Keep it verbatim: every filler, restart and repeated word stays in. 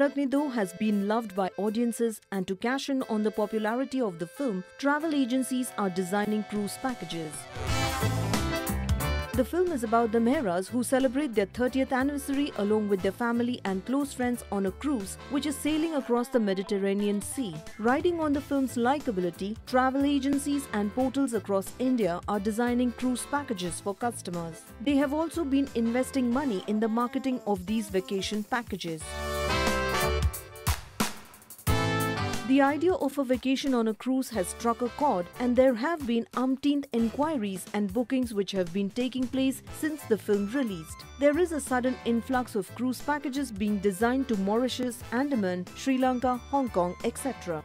Dhadakne Do has been loved by audiences, and to cash in on the popularity of the film, travel agencies are designing cruise packages. The film is about the Mehras who celebrate their thirtieth anniversary along with their family and close friends on a cruise which is sailing across the Mediterranean Sea. Riding on the film's likability, travel agencies and portals across India are designing cruise packages for customers. They have also been investing money in the marketing of these vacation packages. The idea of a vacation on a cruise has struck a chord, and there have been umpteen inquiries and bookings which have been taking place since the film released. There is a sudden influx of cruise packages being designed to Mauritius, Andaman, Sri Lanka, Hong Kong, et cetera